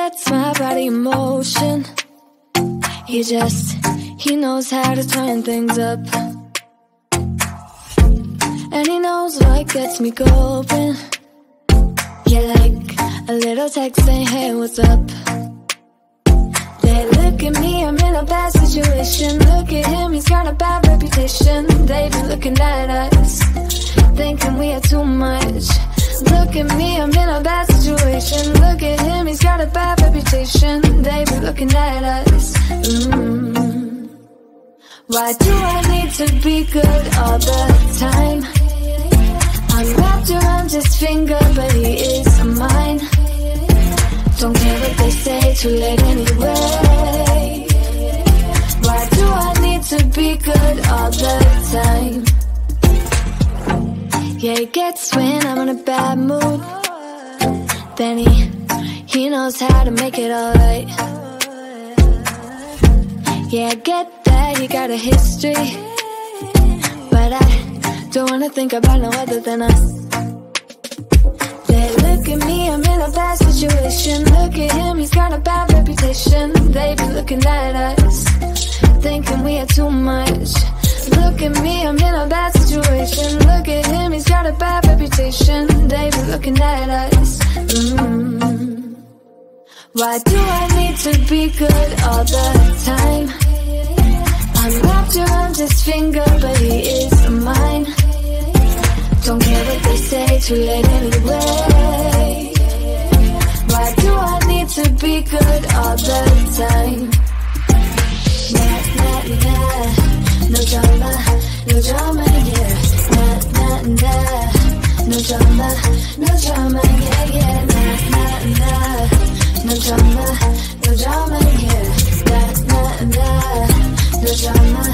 sets my body in motion. He knows how to turn things up, and he knows what gets me going. Yeah, like a little text saying, hey, what's up? They look at me, I'm in a bad situation. Look at him, he's got a bad reputation. They be looking at us, thinking we are too much. Look at me, I'm in a bad situation. Look at him, he's got a bad reputation. They be looking at us. Why do I need to be good all the time? I'm wrapped around his finger, but he is mine. Don't care what they say, too late anyway. Why do I need to be good all the time? Yeah, he gets when I'm in a bad mood. Then he knows how to make it alright. Yeah, I get that he got a history, but I don't wanna think about no other than us. They look at me, I'm in a bad situation. Look at him, he's got a bad reputation. They be looking at us, thinking we are too much. Look at me, I'm in a bad situation. Look at him, he's got a bad reputation. They be looking at us. Why do I need to be good all the time? I'm wrapped around his finger, but he is mine. Don't care what they say, too late anyway. Why do I need to be good all the time? Nah, nah, nah. No drama, no drama, yeah. Nah, nah, nah. No drama, no drama, yeah, yeah. Nah, nah, nah. No drama, no drama, yeah. Nah, nah, nah. No drama,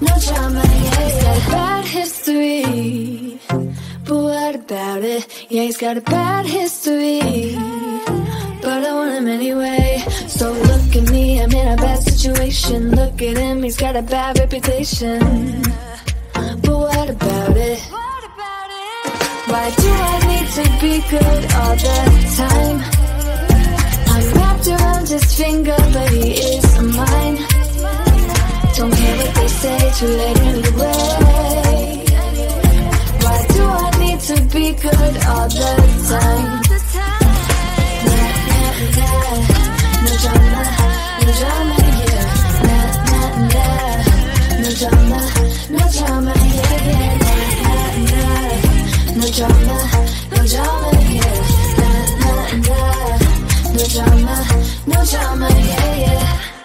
no drama, yeah. He's got a bad history, but what about it? Yeah, he's got a bad history, but I want him anyway. So look at me, I'm in a bad situation. Look at him, he's got a bad reputation, but what about it? Why do I need to be good all the time? I'm wrapped around his finger, but he is mine. Don't care what they say, too late anyway. Why do I need to be good all the time? No drama, no drama, yeah. Nah, nah, nah. No drama, no drama, yeah, yeah. Nah, nah, nah. No drama, no drama, yeah. Nah, nah, nah. No drama, no drama, yeah, yeah.